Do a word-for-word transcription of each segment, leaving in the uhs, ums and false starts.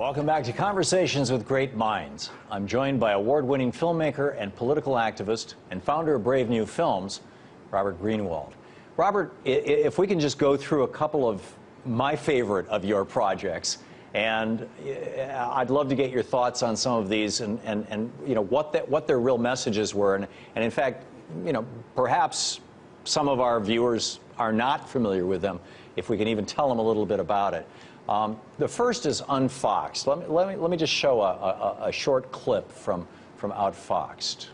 Welcome back to Conversations with Great Minds. I'm joined by award-winning filmmaker and political activist and founder of Brave New Films, Robert Greenwald. Robert, if we can just go through a couple of my favorite of your projects, and I'd love to get your thoughts on some of these and, and, and you know, what, the, what their real messages were. And, and in fact, you know, perhaps some of our viewers are not familiar with them, if we can even tell them a little bit about it. Um, the first is Unfoxed. Let me, let me, let me just show a, a, a short clip from, from Outfoxed.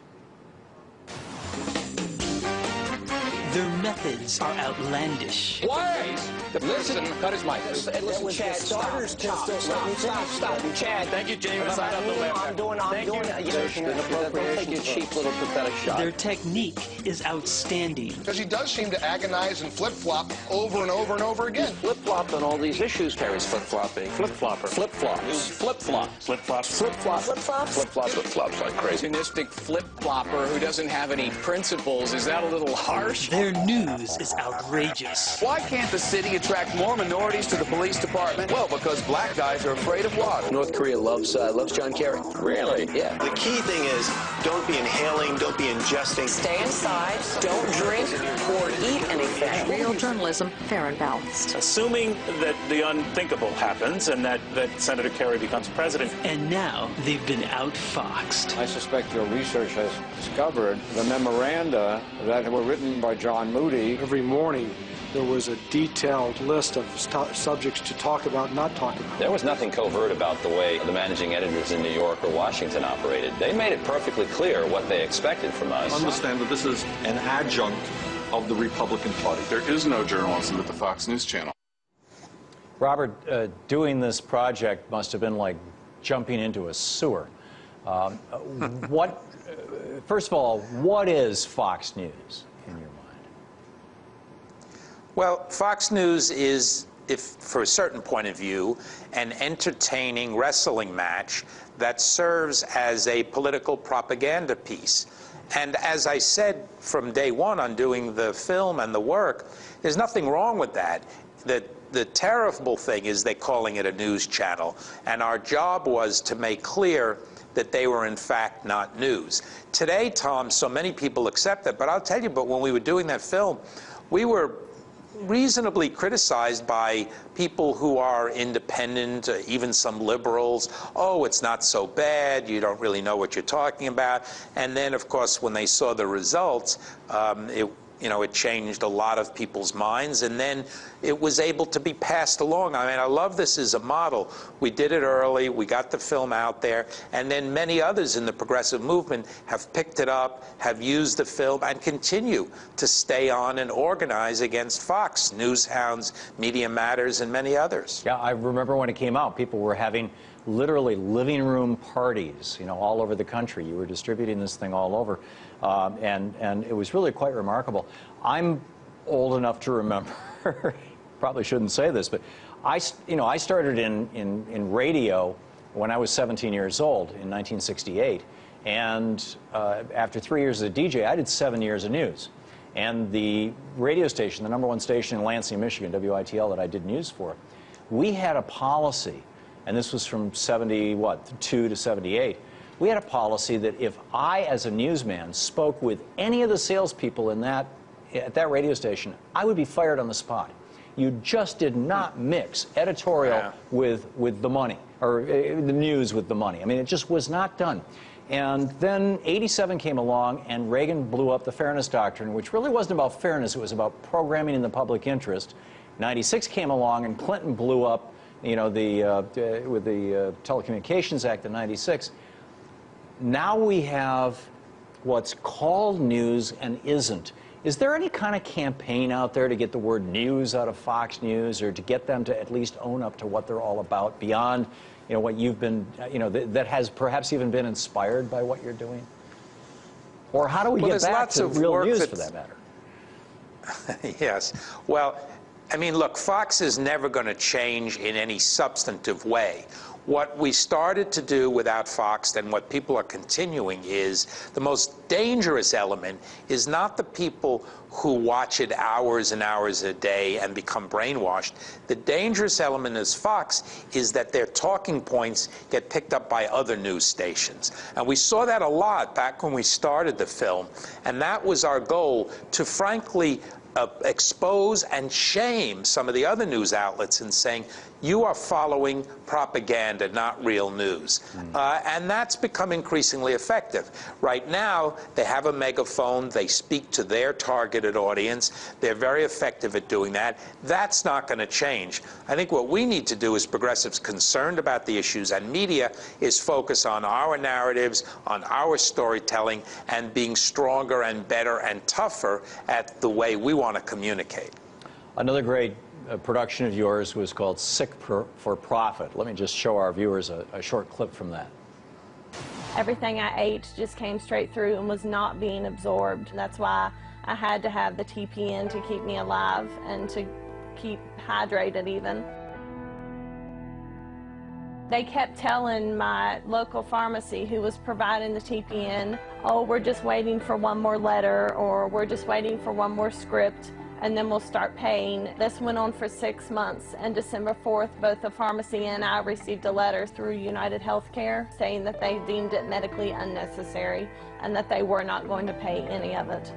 Their methods are outlandish. Wait! Listen, cut his mic. Listen, listen Chad, stop, stop, stop, stop, stop. Chad, thank you, James. I'm, I'm, doing, I'm doing, I'm thank doing, you. You know, don't take your cheap little pathetic shot. Their technique is outstanding. Because he does seem to agonize and flip-flop over and over and over again. Flip-flop on all these issues. Harry's flip-flopping. Flip-flopper. Flip-flops. Flip-flops. Flip-flops. Flip-flops. Flip-flops. Flip-flops. Flip-flops like crazy. Opportunistic flip-flopper who doesn't have any principles. Is that a little harsh? Their news is outrageous. Why can't the city attract more minorities to the police department? Well, because black guys are afraid of water. North Korea loves uh, loves John Kerry. Really? Yeah. The key thing is don't be inhaling, don't be ingesting. Stay inside, don't drink or eat anything. Real journalism, fair and balanced. Assuming that the unthinkable happens and that, that Senator Kerry becomes president. And now they've been outfoxed. I suspect your research has discovered the memoranda that were written by John Moody. Every morning there was a detailed list of subjects to talk about, not talk about. There was nothing covert about the way the managing editors in New York or Washington operated. They made it perfectly clear what they expected from us. Understand that this is an adjunct of the Republican Party. There is no journalism at the Fox News Channel. Robert, uh, doing this project must have been like jumping into a sewer. Um, what, uh, first of all, what is Fox News in your mind? Well, Fox News is, if for a certain point of view, an entertaining wrestling match that serves as a political propaganda piece. And as I said from day one on doing the film and the work, there's nothing wrong with that. The, the terrible thing is they're calling it a news channel. And our job was to make clear that they were in fact not news. Today, Tom, so many people accept that, but I'll tell you, but when we were doing that film, we were reasonably criticized by people who are independent, uh, even some liberals. Oh, it's not so bad, you don't really know what you're talking about. And then, of course, when they saw the results, um, it, you know, it changed a lot of people's minds, and then it was able to be passed along. I mean, I love this as a model. We did it early, we got the film out there, and then many others in the progressive movement have picked it up, have used the film, and continue to stay on and organize against Fox, Newshounds, Media Matters, and many others. Yeah, I remember when it came out, people were having literally living room parties, you know, all over the country. You were distributing this thing all over. Um, and, and it was really quite remarkable. I'm old enough to remember, probably shouldn't say this, but I, you know, I started in, in, in radio when I was seventeen years old in nineteen sixty-eight. And uh, after three years as a D J, I did seven years of news. And the radio station, the number one station in Lansing, Michigan, W I T L, that I did news for, we had a policy, and this was from seventy, what, two to seventy-eight, we had a policy that if I, as a newsman, spoke with any of the salespeople in that, at that radio station, I would be fired on the spot. You just did not mix editorial yeah. with, with the money, or uh, the news with the money. I mean, it just was not done. And then eighty-seven came along, and Reagan blew up the Fairness Doctrine, which really wasn't about fairness. It was about programming in the public interest. ninety-six came along, and Clinton blew up, you know, the, uh, with the uh, Telecommunications Act in ninety-six. Now we have what's called news and isn't. Is there any kind of campaign out there to get the word news out of Fox News, or to get them to at least own up to what they're all about beyond, you know, what you've been, you know, th that has perhaps even been inspired by what you're doing? Or how do we well, get back to real news, for that matter? Yes. Well, I mean, look, Fox is never going to change in any substantive way. What we started to do with Outfoxed and what people are continuing is the most dangerous element is not the people who watch it hours and hours a day and become brainwashed. The dangerous element is Fox is that their talking points get picked up by other news stations. And we saw that a lot back when we started the film. And that was our goal, to frankly Uh, expose and shame some of the other news outlets in saying, you are following propaganda, not real news. Mm. Uh, and that's become increasingly effective. Right now, they have a megaphone. They speak to their targeted audience. They're very effective at doing that. That's not going to change. I think what we need to do as progressives concerned about the issues and media is focus on our narratives, on our storytelling, and being stronger and better and tougher at the way we want to communicate. Another great uh, production of yours was called Sick for Profit. Let me just show our viewers a, a short clip from that. Everything I ate just came straight through and was not being absorbed. And that's why I had to have the T P N to keep me alive and to keep hydrated even. They kept telling my local pharmacy who was providing the T P N, oh, we're just waiting for one more letter, or we're just waiting for one more script, and then we'll start paying. This went on for six months, and December fourth, both the pharmacy and I received a letter through United Healthcare saying that they deemed it medically unnecessary and that they were not going to pay any of it.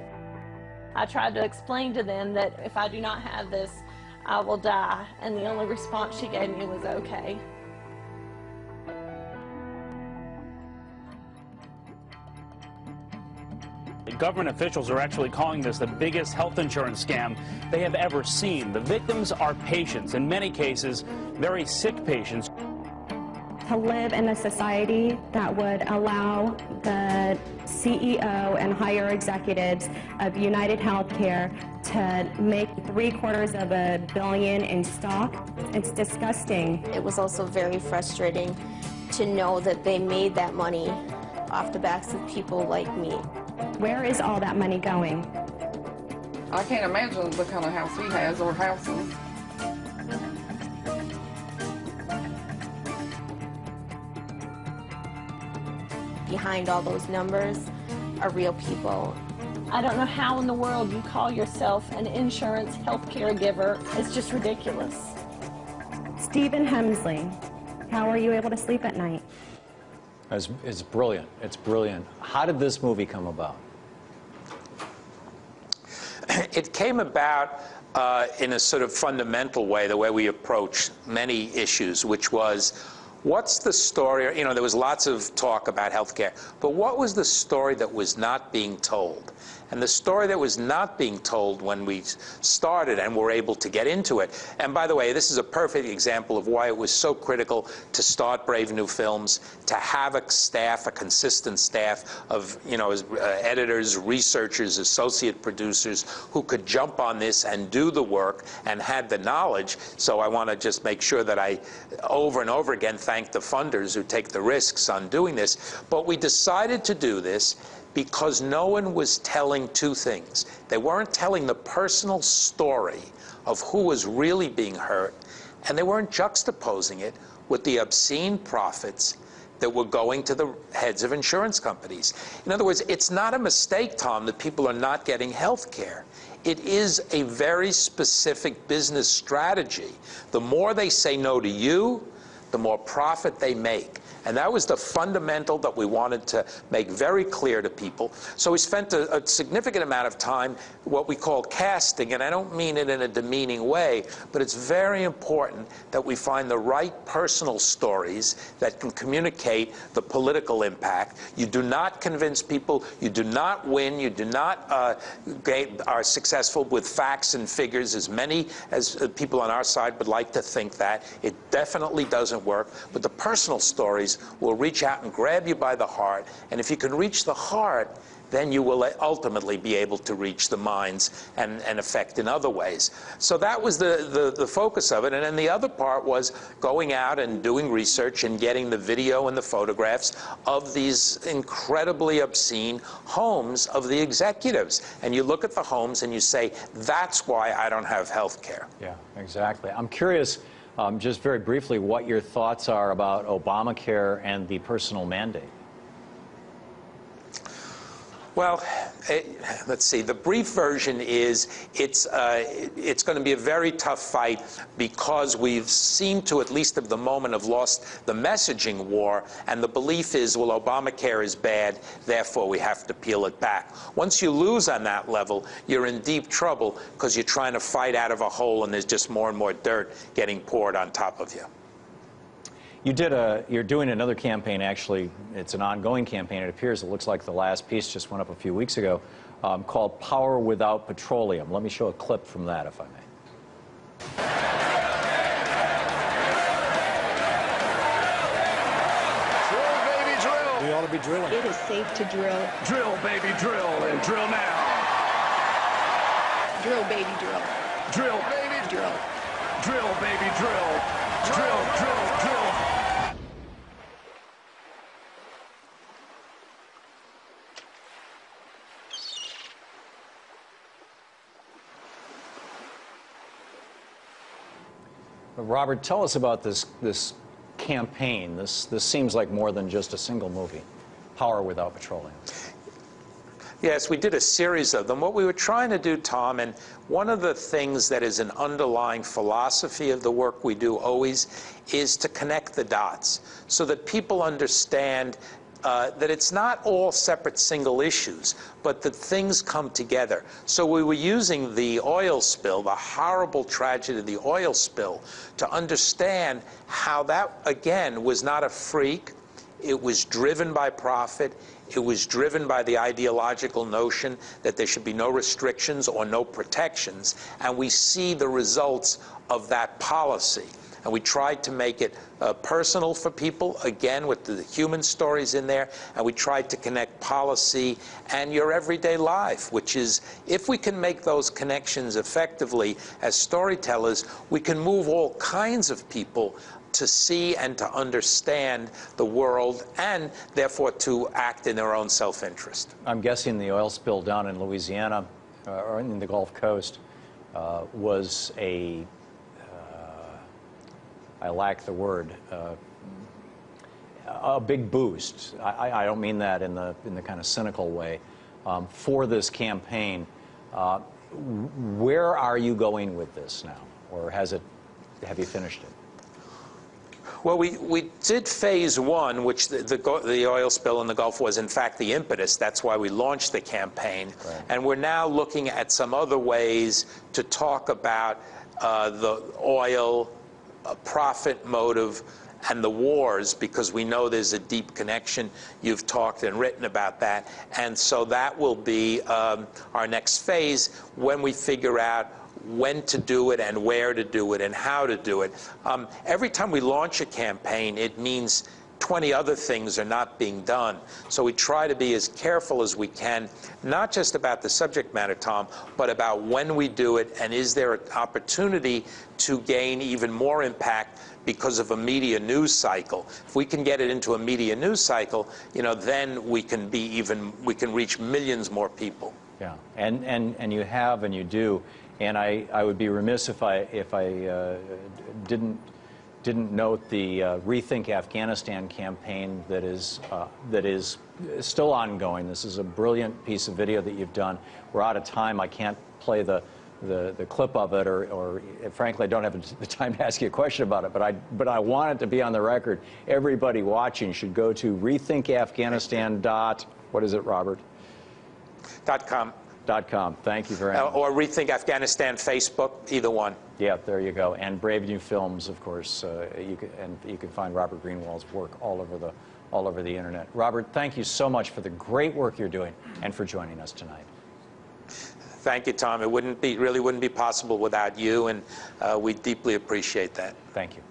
I tried to explain to them that if I do not have this, I will die, and the only response she gave me was okay. Government officials are actually calling this the biggest health insurance scam they have ever seen. The victims are patients, in many cases, very sick patients. To live in a society that would allow the C E O and higher executives of United Healthcare to make three quarters of a billion in stock, it's disgusting. It was also very frustrating to know that they made that money off the backs of people like me. Where is all that money going? I can't imagine the kind of house he has or houses. Behind all those numbers are real people. I don't know how in the world you call yourself an insurance health care giver. It's just ridiculous. Stephen Hemsley, how are you able to sleep at night? It's, it's brilliant. It's brilliant. How did this movie come about? It came about uh, in a sort of fundamental way, the way we approach many issues, which was, what's the story? You know, there was lots of talk about healthcare, but what was the story that was not being told? And the story that was not being told when we started and were able to get into it. And by the way, this is a perfect example of why it was so critical to start Brave New Films, to have a staff, a consistent staff of, you know, editors, researchers, associate producers who could jump on this and do the work and had the knowledge. So I want to just make sure that I over and over again thank the funders who take the risks on doing this. But we decided to do this because no one was telling two things. They weren't telling the personal story of who was really being hurt, and they weren't juxtaposing it with the obscene profits that were going to the heads of insurance companies. In other words, it's not a mistake, Tom, that people are not getting health care. It is a very specific business strategy. The more they say no to you, the more profit they make. And that was the fundamental that we wanted to make very clear to people. So we spent a, a significant amount of time, what we call casting, and I don't mean it in a demeaning way, but it's very important that we find the right personal stories that can communicate the political impact. You do not convince people, you do not win, you do not uh, get, are successful with facts and figures, as many as people on our side would like to think that. It definitely doesn't work, but the personal stories will reach out and grab you by the heart. And if you can reach the heart, then you will ultimately be able to reach the minds and, and affect in other ways. So that was the, the, the focus of it. And then the other part was going out and doing research and getting the video and the photographs of these incredibly obscene homes of the executives. And you look at the homes and you say, that's why I don't have health care. Yeah, exactly. I'm curious, um, just very briefly, what your thoughts are about Obamacare and the personal mandate. Well, it, let's see. The brief version is it's uh, it's going to be a very tough fight because we've seemed to, at least at the moment, have lost the messaging war, and the belief is, well, Obamacare is bad, therefore we have to peel it back. Once you lose on that level, you're in deep trouble because you're trying to fight out of a hole, and there's just more and more dirt getting poured on top of you. You did a, you're doing another campaign, actually. It's an ongoing campaign, it appears. It looks like the last piece just went up a few weeks ago, um, called Power Without Petroleum. Let me show a clip from that, if I may. Drill, baby, drill. We ought to be drilling. It is safe to drill. Drill, baby, drill, and drill now. Drill, baby, drill. Drill, baby, drill. Drill, baby, drill. Drill, drill, drill. Robert, tell us about this, this campaign. This, this seems like more than just a single movie, Power Without Petroleum. Yes, we did a series of them. What we were trying to do, Tom, and one of the things that is an underlying philosophy of the work we do always is to connect the dots so that people understand Uh, that it's not all separate single issues, but that things come together. So we were using the oil spill, the horrible tragedy of the oil spill, to understand how that, again, was not a freak. It was driven by profit. It was driven by the ideological notion that there should be no restrictions or no protections. And we see the results of that policy. And we tried to make it uh, personal for people, again, with the human stories in there. And we tried to connect policy and your everyday life, which is, if we can make those connections effectively as storytellers, we can move all kinds of people to see and to understand the world and, therefore, to act in their own self-interest. I'm guessing the oil spill down in Louisiana, uh, or in the Gulf Coast, uh, was a... I lack the word, uh, a big boost. I, I don't mean that in the, in the kind of cynical way, um, for this campaign. Uh, where are you going with this now? Or has it, have you finished it? Well, we, we did phase one, which the, the, the oil spill in the Gulf was, in fact, the impetus. That's why we launched the campaign. Right. And we're now looking at some other ways to talk about uh, the oil, a profit motive, and the wars, because we know there's a deep connection. You've talked and written about that. And so that will be um, our next phase, when we figure out when to do it and where to do it and how to do it. Um, every time we launch a campaign, it means twenty other things are not being done. So we try to be as careful as we can, not just about the subject matter, Tom, but about when we do it, and is there an opportunity to gain even more impact because of a media news cycle. If we can get it into a media news cycle, you know, then we can be even, we can reach millions more people. Yeah, and, and, and you have and you do. And I, I would be remiss if I, if I uh, didn't didn't note the uh, Rethink Afghanistan campaign that is, uh, that is still ongoing. This is a brilliant piece of video that you've done. We're out of time. I can't play the, the, the clip of it, or, or frankly, I don't have the time to ask you a question about it, but I, but I want it to be on the record. Everybody watching should go to rethink afghanistan dot com. Dot, what is it, Robert? Dot com. Dot com. Thank you very much. Uh, or Rethink Afghanistan, Facebook, either one. Yeah, there you go. And Brave New Films, of course. Uh, you can, and you can find Robert Greenwald's work all over the all over the internet. Robert, thank you so much for the great work you're doing and for joining us tonight. Thank you, Tom. It wouldn't be really wouldn't be possible without you, and uh, we deeply appreciate that. Thank you.